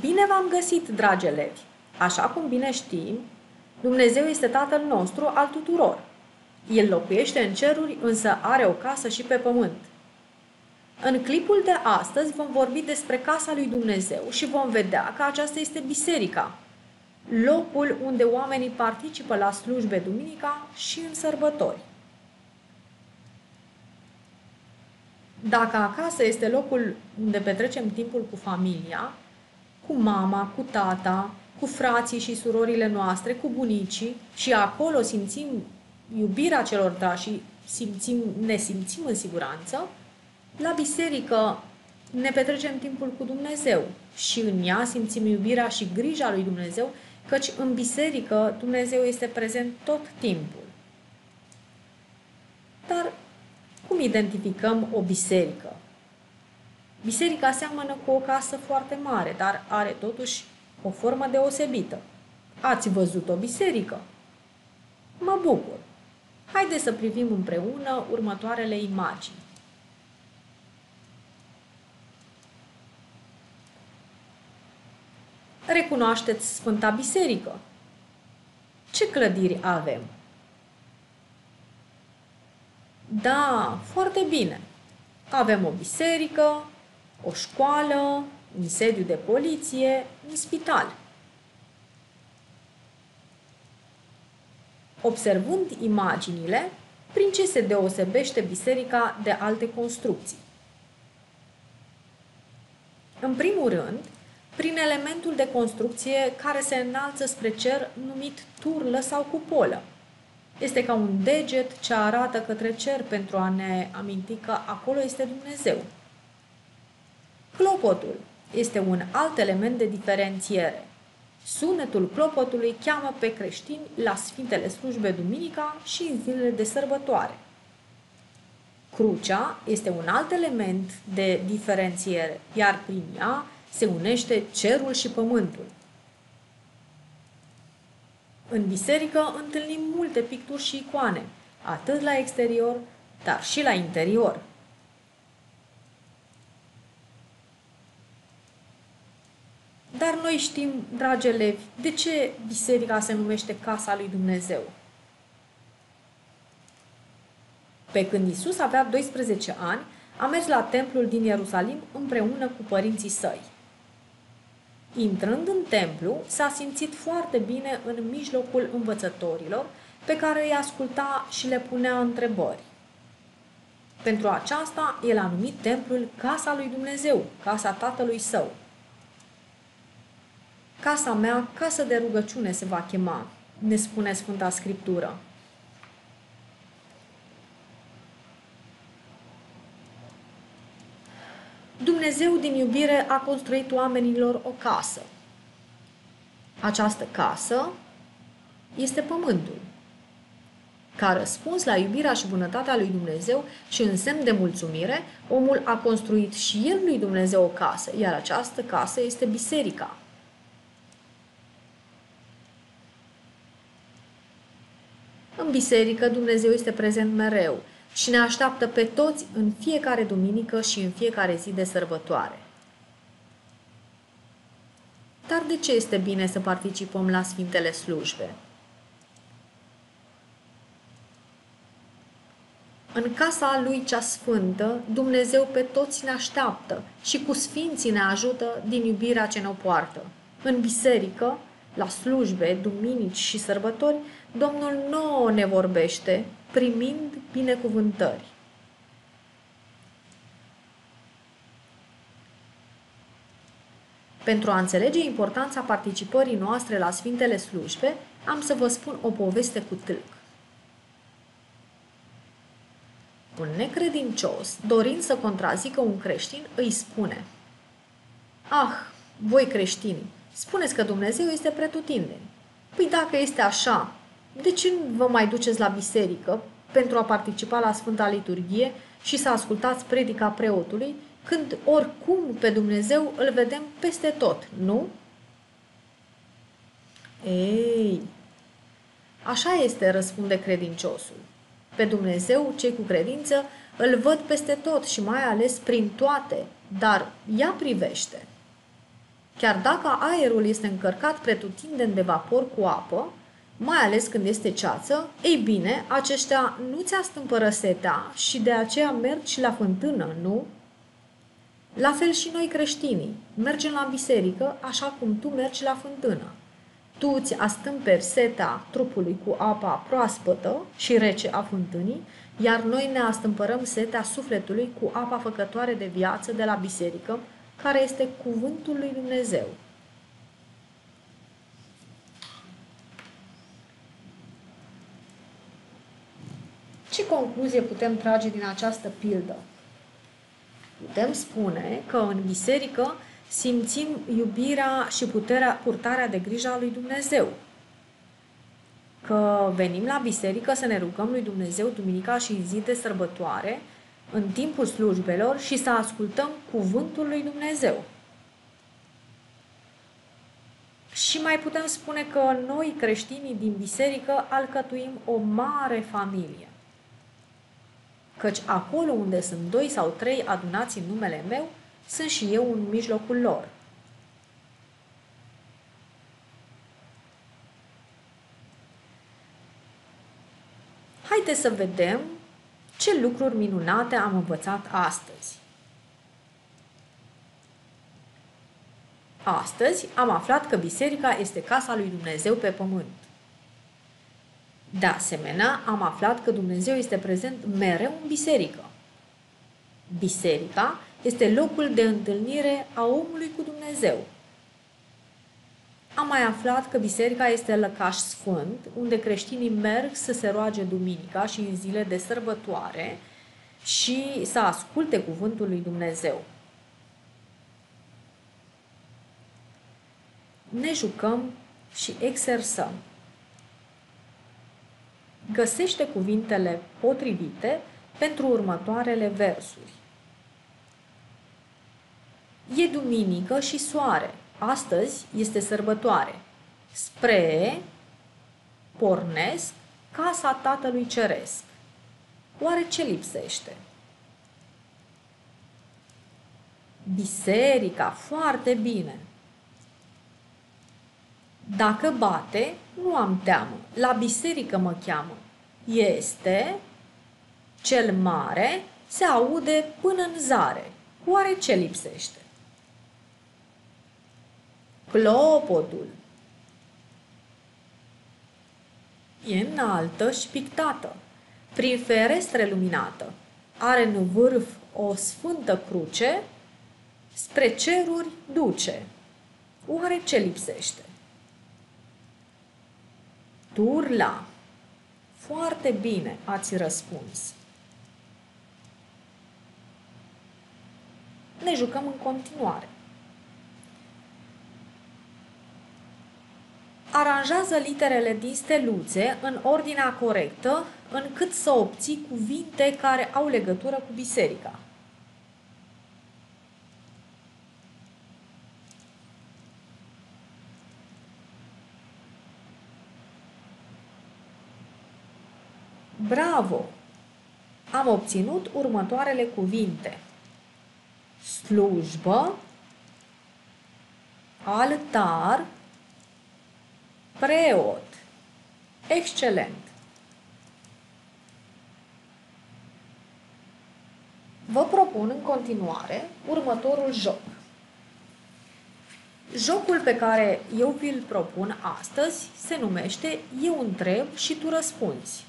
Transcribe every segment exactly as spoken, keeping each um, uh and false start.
Bine v-am găsit, dragi elevi! Așa cum bine știm, Dumnezeu este Tatăl nostru al tuturor. El locuiește în ceruri, însă are o casă și pe pământ. În clipul de astăzi vom vorbi despre casa lui Dumnezeu și vom vedea că aceasta este biserica, locul unde oamenii participă la slujbe duminica și în sărbători. Dacă acasă este locul unde petrecem timpul cu familia, cu mama, cu tata, cu frații și surorile noastre, cu bunicii și acolo simțim iubirea celor dragi și simțim, ne simțim în siguranță, la biserică ne petrecem timpul cu Dumnezeu și în ea simțim iubirea și grija lui Dumnezeu, căci în biserică Dumnezeu este prezent tot timpul. Dar cum identificăm o biserică? Biserica seamănă cu o casă foarte mare, dar are totuși o formă deosebită. Ați văzut o biserică? Mă bucur! Haideți să privim împreună următoarele imagini. Recunoașteți Sfânta Biserică? Ce clădiri avem? Da, foarte bine! Avem o biserică, o școală, un sediu de poliție, un spital. Observând imaginile, prin ce se deosebește biserica de alte construcții? În primul rând, prin elementul de construcție care se înalță spre cer, numit turlă sau cupolă. Este ca un deget ce arată către cer pentru a ne aminti că acolo este Dumnezeu. Clopotul este un alt element de diferențiere. Sunetul clopotului cheamă pe creștini la Sfintele Slujbe duminica și în zilele de sărbătoare. Crucea este un alt element de diferențiere, iar prin ea se unește cerul și pământul. În biserică întâlnim multe picturi și icoane, atât la exterior, dar și la interior. Dar noi știm, dragi elevi, de ce biserica se numește Casa lui Dumnezeu. Pe când Iisus avea doisprezece ani, a mers la templul din Ierusalim împreună cu părinții săi. Intrând în templu, s-a simțit foarte bine în mijlocul învățătorilor, pe care îi asculta și le punea întrebări. Pentru aceasta, el a numit templul Casa lui Dumnezeu, Casa Tatălui Său. Casa mea, casă de rugăciune se va chema, ne spune Sfânta Scriptură. Dumnezeu din iubire a construit oamenilor o casă. Această casă este pământul. Ca răspuns la iubirea și bunătatea lui Dumnezeu și în semn de mulțumire, omul a construit și el lui Dumnezeu o casă, iar această casă este biserica. În biserică Dumnezeu este prezent mereu și ne așteaptă pe toți în fiecare duminică și în fiecare zi de sărbătoare. Dar de ce este bine să participăm la Sfintele Slujbe? În casa lui cea sfântă, Dumnezeu pe toți ne așteaptă și cu sfinții ne ajută din iubirea ce ne-o poartă. În biserică, la slujbe, duminici și sărbători, Domnul nouă ne vorbește, primind binecuvântări. Pentru a înțelege importanța participării noastre la Sfintele Slujbe, am să vă spun o poveste cu tâlc. Un necredincios, dorind să contrazică un creștin, îi spune: "Ah, voi creștini, spuneți că Dumnezeu este pretutindeni. Păi dacă este așa, de ce nu vă mai duceți la biserică pentru a participa la Sfânta Liturghie și să ascultați predica preotului, când oricum pe Dumnezeu îl vedem peste tot, nu?" Ei, așa este, răspunde credinciosul. Pe Dumnezeu, cei cu credință, îl văd peste tot și mai ales prin toate, dar ea privește. chiar dacă aerul este încărcat pretutindeni de vapor cu apă, mai ales când este ceață, ei bine, aceștia nu-ți astâmpără setea și de aceea mergi și la fântână, nu? La fel și noi creștinii, mergem la biserică așa cum tu mergi la fântână. Tu îți astâmperi setea trupului cu apa proaspătă și rece a fântânii, iar noi ne astâmpărăm setea sufletului cu apa făcătoare de viață de la biserică, care este cuvântul lui Dumnezeu. Ce concluzie putem trage din această pildă? Putem spune că în biserică simțim iubirea și puterea, purtarea de grijă a lui Dumnezeu. Că venim la biserică să ne rugăm lui Dumnezeu duminica și în zi de sărbătoare, în timpul slujbelor și să ascultăm cuvântul lui Dumnezeu. Și mai putem spune că noi creștinii din biserică alcătuim o mare familie. Căci acolo unde sunt doi sau trei adunați în numele meu, sunt și eu în mijlocul lor. Haideți să vedem ce lucruri minunate am învățat astăzi. Astăzi am aflat că biserica este casa lui Dumnezeu pe pământ. De asemenea, am aflat că Dumnezeu este prezent mereu în biserică. Biserica este locul de întâlnire a omului cu Dumnezeu. Am mai aflat că biserica este lăcaș sfânt, unde creștinii merg să se roage duminica și în zile de sărbătoare și să asculte cuvântul lui Dumnezeu. Ne jucăm și exersăm. Găsește cuvintele potrivite pentru următoarele versuri. E duminică și soare. Astăzi este sărbătoare. Spre pornesc casa Tatălui Ceresc. Oare ce lipsește? Biserica, foarte bine! Dacă bate, nu am teamă. La biserică mă cheamă. Este cel mare, se aude până în zare. Oare ce lipsește? Clopotul e înaltă și pictată, prin ferestre luminată. Are în vârf o sfântă cruce, spre ceruri duce. Oare ce lipsește? Turla. Foarte bine ați răspuns. Ne jucăm în continuare. Aranjează literele din steluțe în ordinea corectă, încât să obții cuvinte care au legătură cu biserica. Bravo! Am obținut următoarele cuvinte. Slujbă, altar, preot. Excelent! Vă propun în continuare următorul joc. Jocul pe care eu vi-l propun astăzi se numește Eu întreb și tu răspunzi.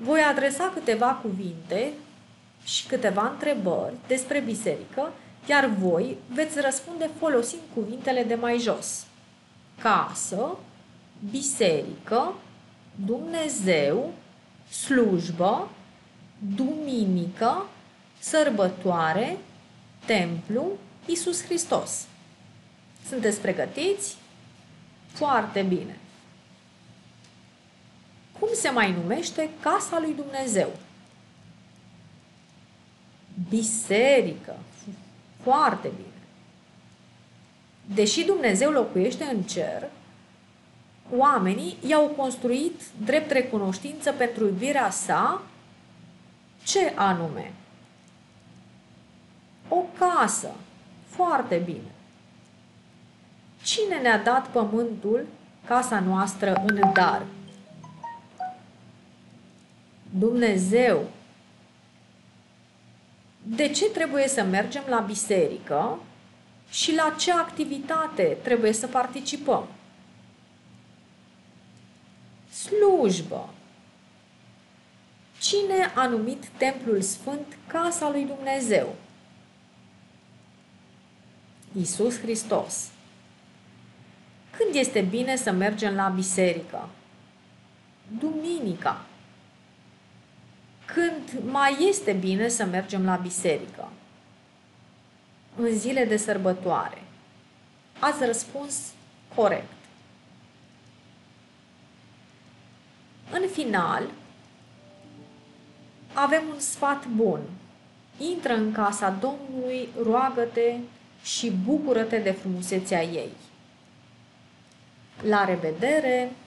Voi adresa câteva cuvinte și câteva întrebări despre biserică, iar voi veți răspunde folosind cuvintele de mai jos. Casă, biserică, Dumnezeu, slujbă, duminică, sărbătoare, templu, Iisus Hristos. Sunteți pregătiți? Foarte bine! Cum se mai numește casa lui Dumnezeu? Biserică. Foarte bine! Deși Dumnezeu locuiește în cer, oamenii i-au construit drept recunoștință pentru iubirea sa, ce anume? O casă. Foarte bine! cine ne-a dat pământul, casa noastră, în dar? Dumnezeu. De ce trebuie să mergem la biserică și la ce activitate trebuie să participăm? Slujbă. Cine a numit Templul Sfânt Casa lui Dumnezeu? Iisus Hristos. Când este bine să mergem la biserică? Duminica. Când mai este bine să mergem la biserică? În zile de sărbătoare. Ați răspuns corect. În final, avem un sfat bun. Intră în casa Domnului, roagă-te și bucură-te de frumusețea ei. La revedere!